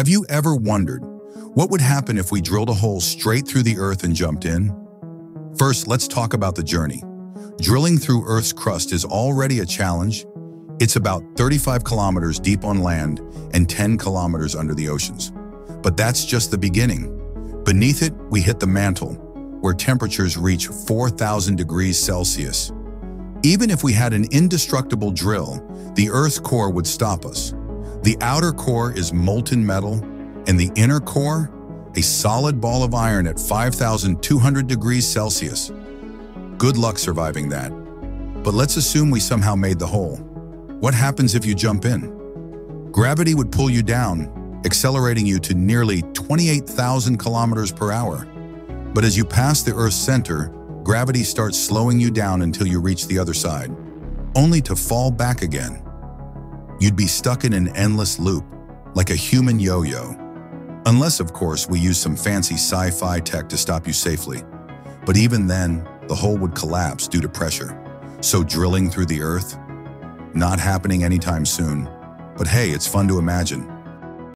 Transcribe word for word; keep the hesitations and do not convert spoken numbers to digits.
Have you ever wondered what would happen if we drilled a hole straight through the Earth and jumped in? First, let's talk about the journey. Drilling through Earth's crust is already a challenge. It's about thirty-five kilometers deep on land and ten kilometers under the oceans. But that's just the beginning. Beneath it, we hit the mantle, where temperatures reach four thousand degrees Celsius. Even if we had an indestructible drill, the Earth's core would stop us. The outer core is molten metal, and the inner core, a solid ball of iron at five thousand two hundred degrees Celsius. Good luck surviving that. But let's assume we somehow made the hole. What happens if you jump in? Gravity would pull you down, accelerating you to nearly twenty-eight thousand kilometers per hour. But as you pass the Earth's center, gravity starts slowing you down until you reach the other side, only to fall back again. You'd be stuck in an endless loop, like a human yo-yo. Unless, of course, we use some fancy sci-fi tech to stop you safely. But even then, the hole would collapse due to pressure. So drilling through the Earth? Not happening anytime soon. But hey, it's fun to imagine.